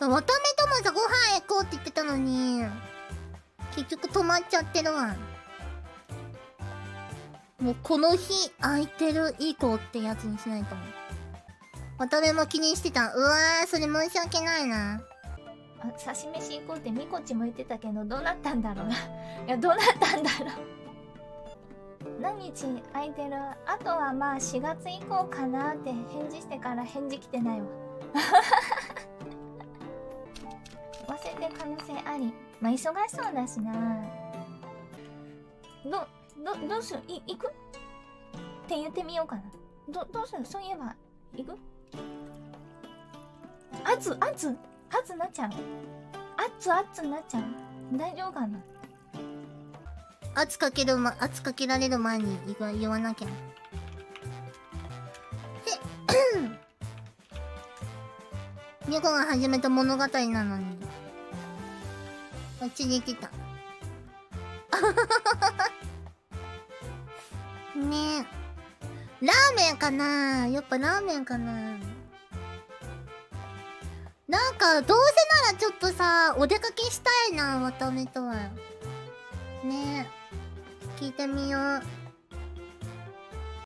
そう、わたあめともさ、ご飯行こうって言ってたのに、結局止まっちゃってるわ。もうこの日空いてる以降ってやつにしないと思う。わたあめも気にしてた。うわー、それ申し訳ないな。あ、刺し飯行こうってみこちも言ってたけど、どうなったんだろうな。いや、どうなったんだろう。何日空いてる？あとはまあ4月以降かなって返事してから返事来てないわ。忘れて可能性あり。まあ忙しそうだしな。どうする？行く？って言ってみようかな。どうする？そういえば行く？熱なっちゃう。熱なっちゃう。大丈夫かな？圧かけられる前に言わなきゃ。で、猫が始めた物語なのに忘れてた。ねえ、ラーメンかな。やっぱラーメンかな。なんかどうせならちょっとさ、お出かけしたいな、わたあめとは。ねえ、聞いてみよう。